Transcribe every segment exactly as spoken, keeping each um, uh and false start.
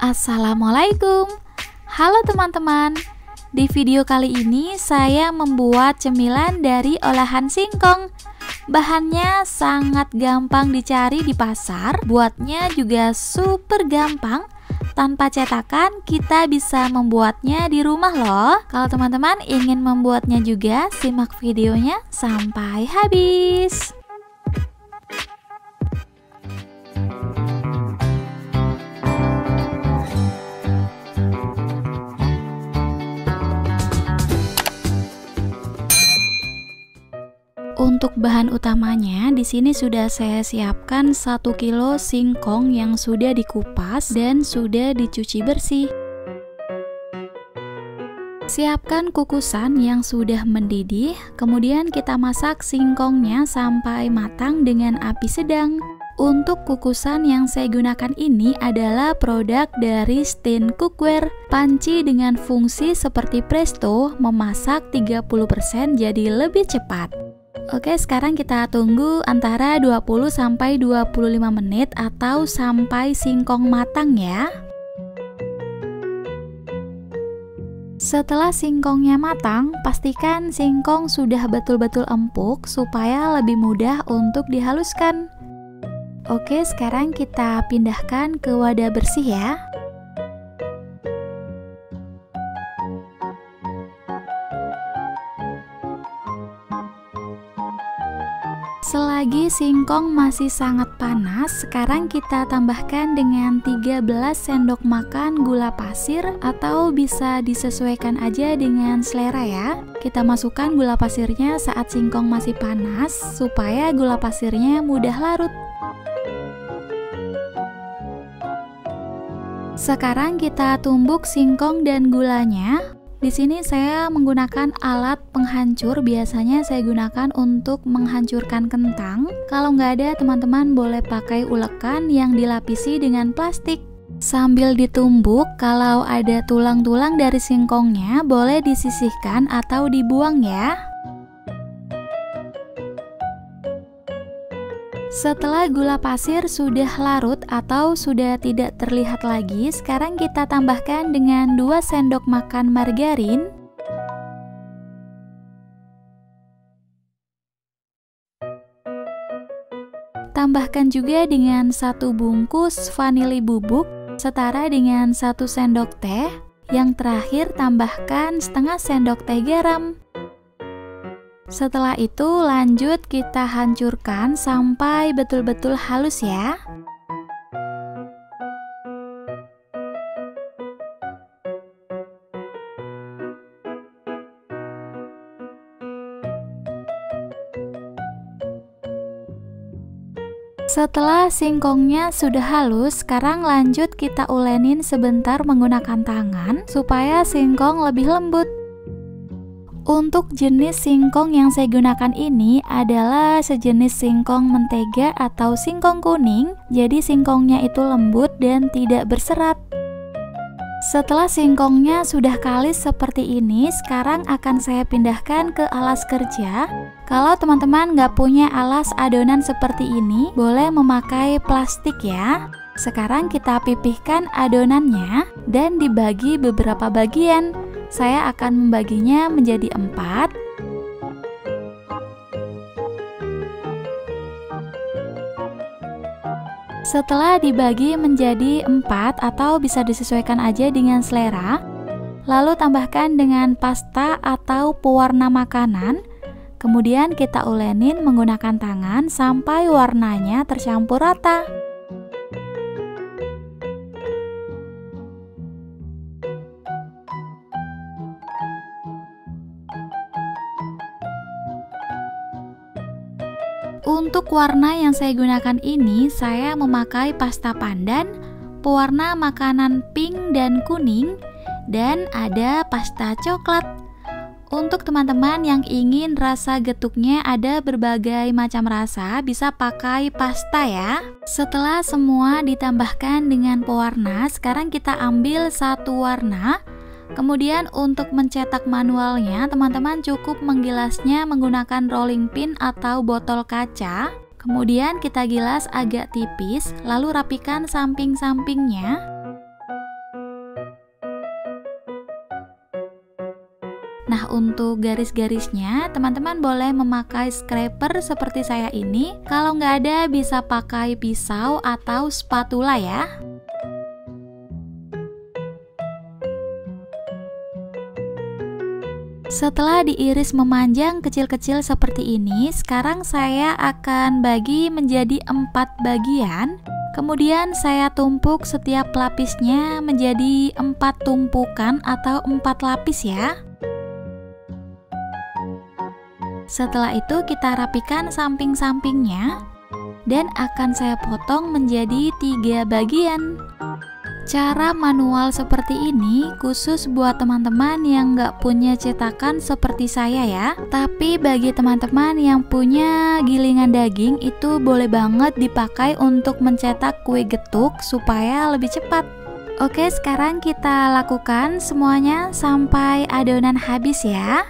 Assalamualaikum. Halo teman-teman. Di video kali ini saya membuat cemilan dari olahan singkong. Bahannya sangat gampang dicari di pasar, buatnya juga super gampang. Tanpa cetakan kita bisa membuatnya di rumah loh. Kalau teman-teman ingin membuatnya juga, simak videonya sampai habis. Untuk bahan utamanya, di sini sudah saya siapkan satu kilo singkong yang sudah dikupas dan sudah dicuci bersih. Siapkan kukusan yang sudah mendidih, kemudian kita masak singkongnya sampai matang dengan api sedang. Untuk kukusan yang saya gunakan ini adalah produk dari Stein Cookware. Panci dengan fungsi seperti presto memasak tiga puluh persen jadi lebih cepat. Oke, sekarang kita tunggu antara dua puluh sampai dua puluh lima menit atau sampai singkong matang ya. Setelah singkongnya matang, pastikan singkong sudah betul-betul empuk supaya lebih mudah untuk dihaluskan. Oke, sekarang kita pindahkan ke wadah bersih ya. Selagi singkong masih sangat panas, sekarang kita tambahkan dengan tiga belas sendok makan gula pasir atau bisa disesuaikan aja dengan selera ya. Kita masukkan gula pasirnya saat singkong masih panas supaya gula pasirnya mudah larut. Sekarang kita tumbuk singkong dan gulanya. Di sini saya menggunakan alat penghancur, biasanya saya gunakan untuk menghancurkan kentang. Kalau nggak ada, teman-teman boleh pakai ulekan yang dilapisi dengan plastik. Sambil ditumbuk, kalau ada tulang-tulang dari singkongnya boleh disisihkan atau dibuang ya. Setelah gula pasir sudah larut atau sudah tidak terlihat lagi, sekarang kita tambahkan dengan dua sendok makan margarin. Tambahkan juga dengan satu bungkus vanili bubuk, setara dengan satu sendok teh. Yang terakhir tambahkan setengah sendok teh garam. Setelah itu lanjut kita hancurkan sampai betul-betul halus ya. Setelah singkongnya sudah halus, sekarang lanjut kita ulenin sebentar menggunakan tangan supaya singkong lebih lembut. Untuk jenis singkong yang saya gunakan ini adalah sejenis singkong mentega atau singkong kuning, jadi singkongnya itu lembut dan tidak berserat. Setelah singkongnya sudah kalis seperti ini, sekarang akan saya pindahkan ke alas kerja. Kalau teman-teman nggak punya alas adonan seperti ini, boleh memakai plastik ya. Sekarang kita pipihkan adonannya dan dibagi beberapa bagian. Saya akan membaginya menjadi empat. Setelah dibagi menjadi empat atau bisa disesuaikan aja dengan selera, lalu tambahkan dengan pasta atau pewarna makanan. Kemudian kita ulenin menggunakan tangan sampai warnanya tercampur rata. Untuk warna yang saya gunakan ini, saya memakai pasta pandan, pewarna makanan pink dan kuning, dan ada pasta coklat. Untuk teman-teman yang ingin rasa getuknya ada berbagai macam rasa, bisa pakai pasta ya. Setelah semua ditambahkan dengan pewarna, sekarang kita ambil satu warna. Kemudian untuk mencetak manualnya, teman-teman cukup menggilasnya menggunakan rolling pin atau botol kaca. Kemudian kita gilas agak tipis, lalu rapikan samping-sampingnya. untuk garis-garisnya teman-teman boleh memakai scraper seperti saya ini. Kalau nggak ada bisa pakai pisau atau spatula ya. Setelah diiris memanjang kecil-kecil seperti ini, sekarang saya akan bagi menjadi empat bagian. Kemudian saya tumpuk setiap lapisnya menjadi empat tumpukan atau empat lapis ya. Setelah itu kita rapikan samping-sampingnya dan akan saya potong menjadi tiga bagian. Cara manual seperti ini khusus buat teman-teman yang nggak punya cetakan seperti saya ya. Tapi bagi teman-teman yang punya gilingan daging itu boleh banget dipakai untuk mencetak kue getuk supaya lebih cepat. Oke, sekarang kita lakukan semuanya sampai adonan habis ya.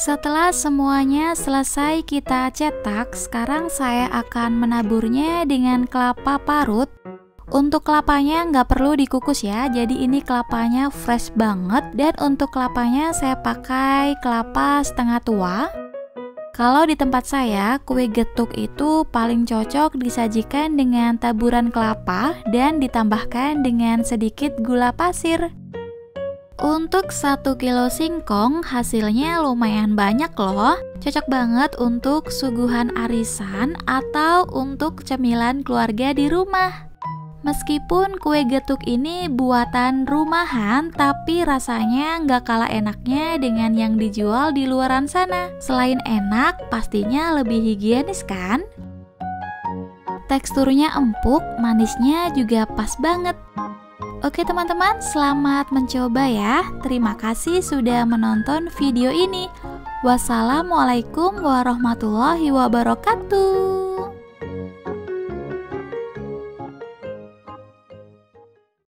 Setelah semuanya selesai kita cetak, sekarang saya akan menaburnya dengan kelapa parut. Untuk kelapanya nggak perlu dikukus ya, jadi ini kelapanya fresh banget. Dan untuk kelapanya saya pakai kelapa setengah tua. Kalau di tempat saya, kue getuk itu paling cocok disajikan dengan taburan kelapa dan ditambahkan dengan sedikit gula pasir. Untuk satu kilo singkong hasilnya lumayan banyak loh. Cocok banget untuk suguhan arisan atau untuk cemilan keluarga di rumah. Meskipun kue getuk ini buatan rumahan, tapi rasanya nggak kalah enaknya dengan yang dijual di luaran sana. Selain enak, pastinya lebih higienis kan? Teksturnya empuk, manisnya juga pas banget. Oke teman-teman, selamat mencoba ya. Terima kasih sudah menonton video ini. Wassalamualaikum warahmatullahi wabarakatuh.